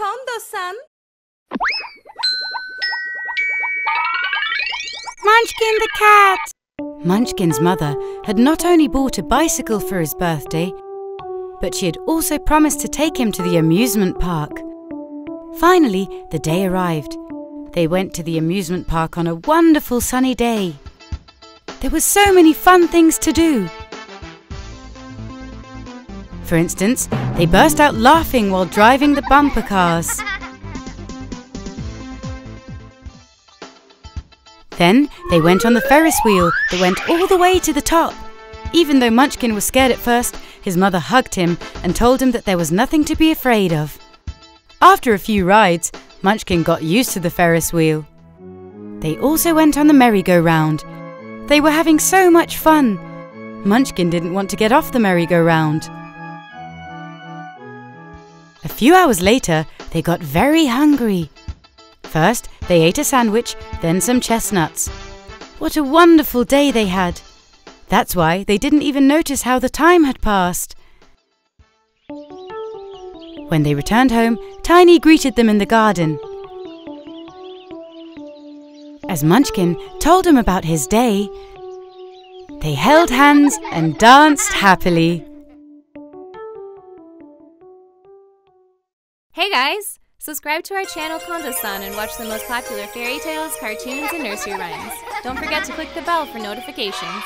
Kondosan. Munchkin the cat. Munchkin's mother had not only bought a bicycle for his birthday, but she had also promised to take him to the amusement park. Finally, the day arrived. They went to the amusement park on a wonderful sunny day. There were so many fun things to do. For instance, they burst out laughing while driving the bumper cars. Then they went on the Ferris wheel that went all the way to the top. Even though Munchkin was scared at first, his mother hugged him and told him that there was nothing to be afraid of. After a few rides, Munchkin got used to the Ferris wheel. They also went on the merry-go-round. They were having so much fun. Munchkin didn't want to get off the merry-go-round. A few hours later, they got very hungry. First, they ate a sandwich, then some chestnuts. What a wonderful day they had! That's why they didn't even notice how the time had passed. When they returned home, Tiny greeted them in the garden. As Munchkin told him about his day, they held hands and danced happily. Hey guys! Subscribe to our channel Kondosan and watch the most popular fairy tales, cartoons, and nursery rhymes. Don't forget to click the bell for notifications.